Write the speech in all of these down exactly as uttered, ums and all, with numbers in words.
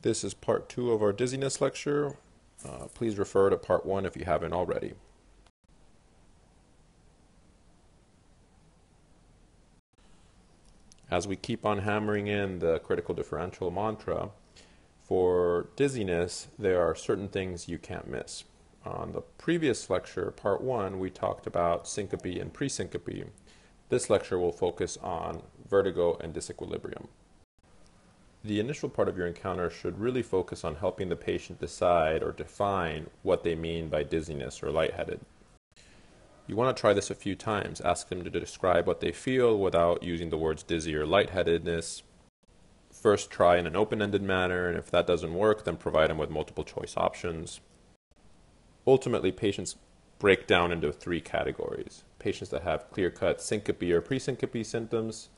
This is part two of our dizziness lecture. Uh, please refer to part one if you haven't already. As we keep on hammering in the critical differential mantra, for dizziness, there are certain things you can't miss. On the previous lecture, part one, we talked about syncope and presyncope. This lecture will focus on vertigo and disequilibrium. The initial part of your encounter should really focus on helping the patient decide or define what they mean by dizziness or lightheaded. You want to try this a few times. Ask them to describe what they feel without using the words dizzy or lightheadedness. First, try in an open-ended manner, and if that doesn't work, then provide them with multiple choice options. Ultimately, patients break down into three categories. Patients that have clear-cut syncope or presyncope symptoms,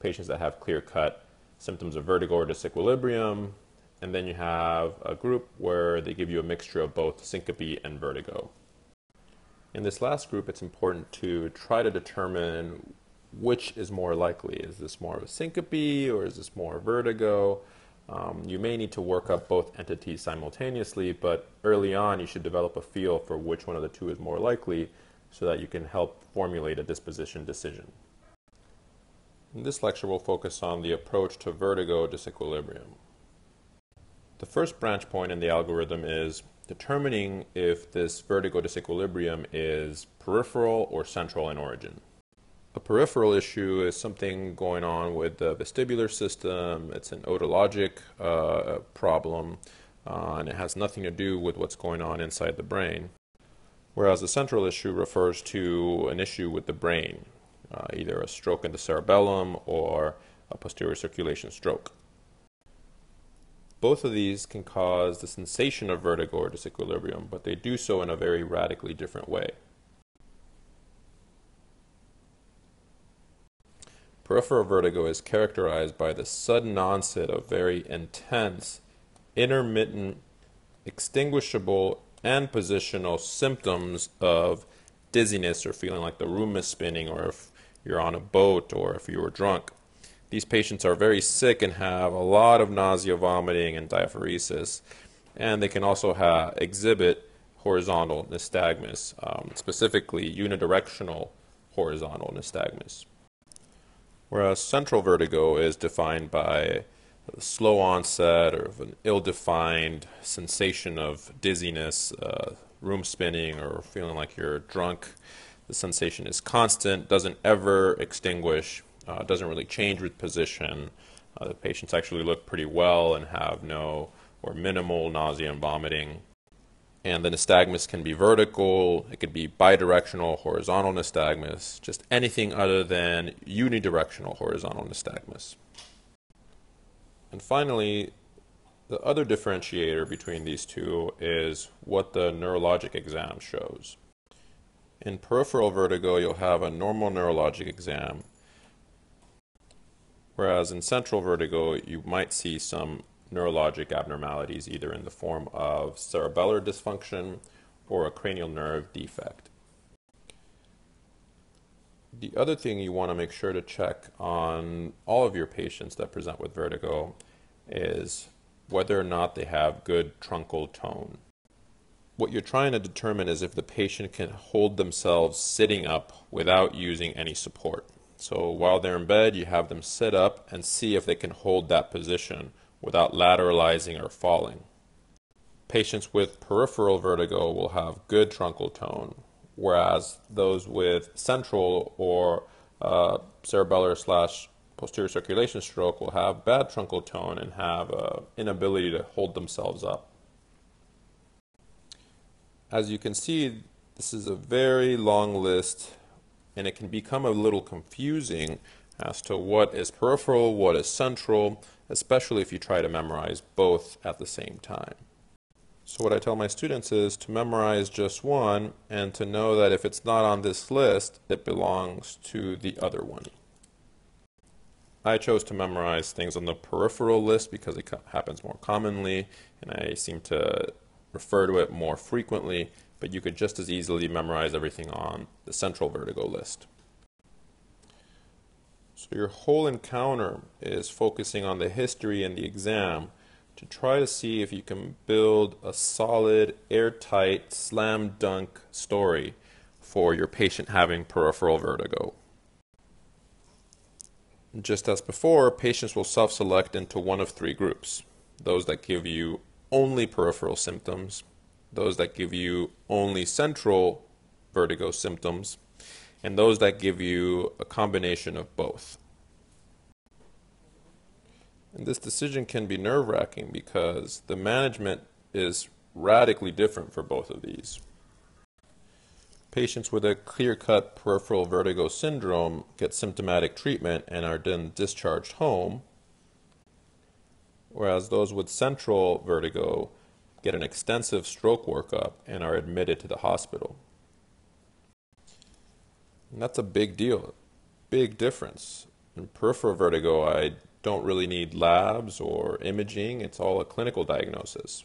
patients that have clear-cut symptoms of vertigo or disequilibrium, and then you have a group where they give you a mixture of both syncope and vertigo. In this last group, it's important to try to determine which is more likely. Is this more of a syncope or is this more vertigo? Um, you may need to work up both entities simultaneously, but early on you should develop a feel for which one of the two is more likely so that you can help formulate a disposition decision. In this lecture, we'll focus on the approach to vertigo disequilibrium. The first branch point in the algorithm is determining if this vertigo disequilibrium is peripheral or central in origin. A peripheral issue is something going on with the vestibular system. It's an otologic uh, problem, uh, and it has nothing to do with what's going on inside the brain. Whereas the central issue refers to an issue with the brain. Uh, either a stroke in the cerebellum or a posterior circulation stroke. Both of these can cause the sensation of vertigo or disequilibrium, but they do so in a very radically different way. Peripheral vertigo is characterized by the sudden onset of very intense, intermittent, extinguishable, and positional symptoms of dizziness or feeling like the room is spinning, or if you're on a boat, or if you were drunk. These patients are very sick and have a lot of nausea, vomiting, and diaphoresis, and they can also have, exhibit horizontal nystagmus, um, specifically unidirectional horizontal nystagmus. Whereas central vertigo is defined by the slow onset or of an ill-defined sensation of dizziness, uh, room spinning, or feeling like you're drunk. The sensation is constant, doesn't ever extinguish, uh, doesn't really change with position. Uh, the patients actually look pretty well and have no or minimal nausea and vomiting. And the nystagmus can be vertical, it could be bidirectional horizontal nystagmus, just anything other than unidirectional horizontal nystagmus. And finally, the other differentiator between these two is what the neurologic exam shows. In peripheral vertigo, you'll have a normal neurologic exam, whereas in central vertigo, you might see some neurologic abnormalities, either in the form of cerebellar dysfunction or a cranial nerve defect. The other thing you want to make sure to check on all of your patients that present with vertigo is whether or not they have good truncal tone. What you're trying to determine is if the patient can hold themselves sitting up without using any support. So while they're in bed, you have them sit up and see if they can hold that position without lateralizing or falling. Patients with peripheral vertigo will have good truncal tone, whereas those with central or uh, cerebellar slash posterior circulation stroke will have bad truncal tone and have an inability to hold themselves up. As you can see, this is a very long list, and it can become a little confusing as to what is peripheral, what is central, especially if you try to memorize both at the same time. So what I tell my students is to memorize just one and to know that if it's not on this list, it belongs to the other one. I chose to memorize things on the peripheral list because it happens more commonly and I seem to refer to it more frequently, but you could just as easily memorize everything on the central vertigo list. So your whole encounter is focusing on the history and the exam to try to see if you can build a solid, airtight, slam dunk story for your patient having peripheral vertigo. Just as before, patients will self-select into one of three groups: those that give you only peripheral symptoms, those that give you only central vertigo symptoms, and those that give you a combination of both. And this decision can be nerve-wracking because the management is radically different for both of these. Patients with a clear-cut peripheral vertigo syndrome get symptomatic treatment and are then discharged home, whereas those with central vertigo get an extensive stroke workup and are admitted to the hospital. And that's a big deal, big difference. In peripheral vertigo, I don't really need labs or imaging, it's all a clinical diagnosis.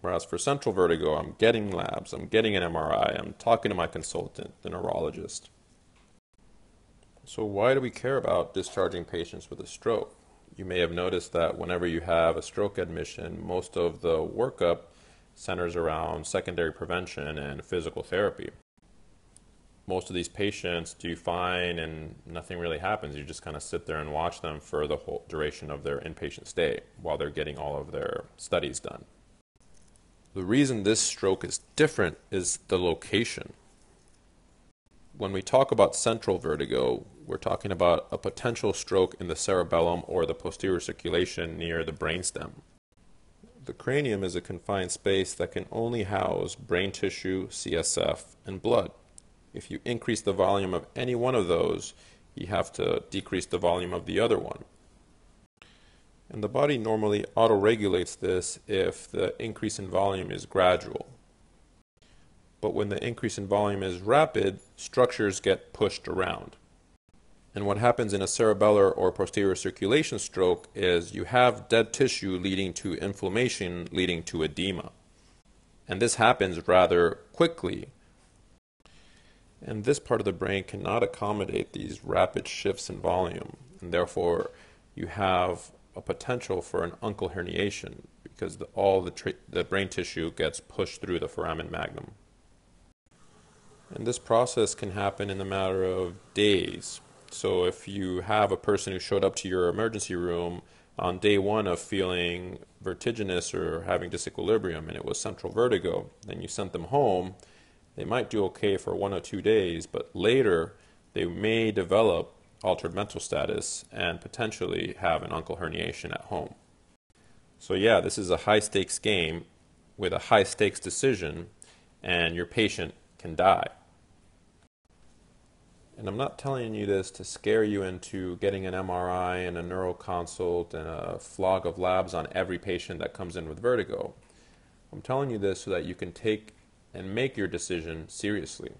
Whereas for central vertigo, I'm getting labs, I'm getting an M R I, I'm talking to my consultant, the neurologist. So why do we care about discharging patients with a stroke? You may have noticed that whenever you have a stroke admission, most of the workup centers around secondary prevention and physical therapy. Most of these patients do fine and nothing really happens. You just kind of sit there and watch them for the whole duration of their inpatient stay while they're getting all of their studies done. The reason this stroke is different is the location. When we talk about central vertigo, we're talking about a potential stroke in the cerebellum or the posterior circulation near the brainstem. The cranium is a confined space that can only house brain tissue, C S F, and blood. If you increase the volume of any one of those, you have to decrease the volume of the other one. And the body normally autoregulates this if the increase in volume is gradual. But when the increase in volume is rapid, structures get pushed around. And what happens in a cerebellar or posterior circulation stroke is you have dead tissue leading to inflammation, leading to edema. And this happens rather quickly. And this part of the brain cannot accommodate these rapid shifts in volume, and therefore you have a potential for an uncal herniation because the, all the, the brain tissue gets pushed through the foramen magnum. And this process can happen in a matter of days. So if you have a person who showed up to your emergency room on day one of feeling vertiginous or having disequilibrium and it was central vertigo, then you sent them home. They might do okay for one or two days, but later they may develop altered mental status and potentially have an uncal herniation at home. So yeah, this is a high-stakes game with a high-stakes decision, and your patient can die. And I'm not telling you this to scare you into getting an M R I and a neuroconsult and a flog of labs on every patient that comes in with vertigo. I'm telling you this so that you can take and make your decision seriously.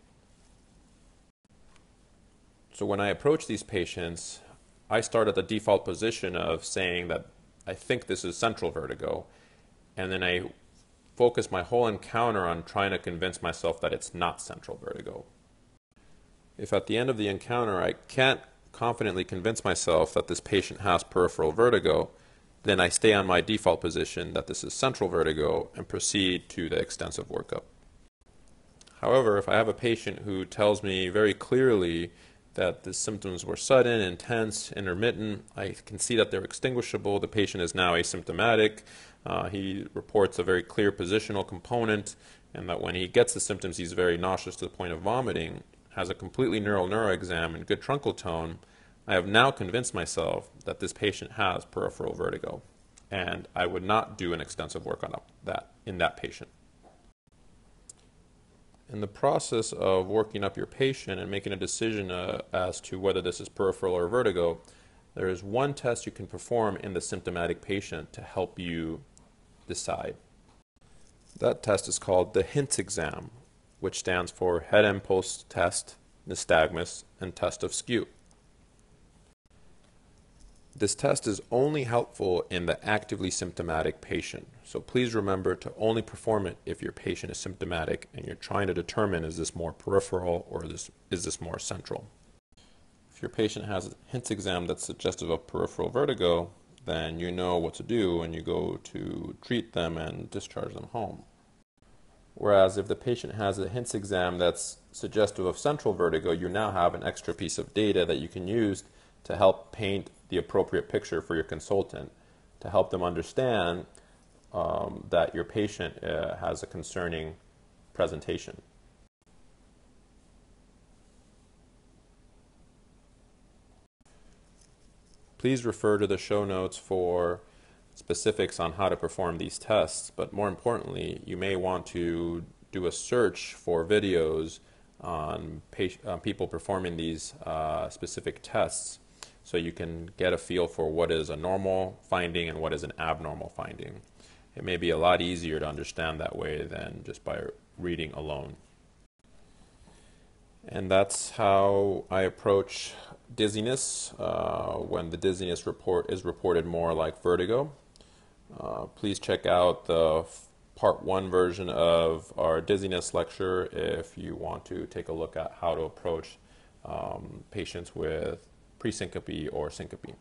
So when I approach these patients, I start at the default position of saying that I think this is central vertigo, and then I focus my whole encounter on trying to convince myself that it's not central vertigo. If at the end of the encounter I can't confidently convince myself that this patient has peripheral vertigo, then I stay on my default position that this is central vertigo and proceed to the extensive workup. However, if I have a patient who tells me very clearly that the symptoms were sudden, intense, intermittent, I can see that they're extinguishable, the patient is now asymptomatic, uh, he reports a very clear positional component, and that when he gets the symptoms he's very nauseous to the point of vomiting, has a completely neural neuro exam and good truncal tone, I have now convinced myself that this patient has peripheral vertigo, and I would not do an extensive work on that in that patient. In the process of working up your patient and making a decision uh, as to whether this is peripheral or vertigo, there is one test you can perform in the symptomatic patient to help you decide. That test is called the HINTS exam, which stands for Head Impulse Test, Nystagmus, and Test of Skew. This test is only helpful in the actively symptomatic patient, so please remember to only perform it if your patient is symptomatic and you're trying to determine, is this more peripheral or is this, is this more central? If your patient has a HINTS exam that's suggestive of peripheral vertigo, then you know what to do and you go to treat them and discharge them home. Whereas if the patient has a HINTS exam that's suggestive of central vertigo, you now have an extra piece of data that you can use to help paint the appropriate picture for your consultant, to help them understand um, that your patient uh, has a concerning presentation. Please refer to the show notes for specifics on how to perform these tests, but more importantly, you may want to do a search for videos on patient, uh, people performing these uh, specific tests, so you can get a feel for what is a normal finding and what is an abnormal finding. It may be a lot easier to understand that way than just by reading alone. And that's how I approach dizziness uh, when the dizziness report is reported more like vertigo. Uh, please check out the part one version of our dizziness lecture if you want to take a look at how to approach um, patients with presyncope or syncope.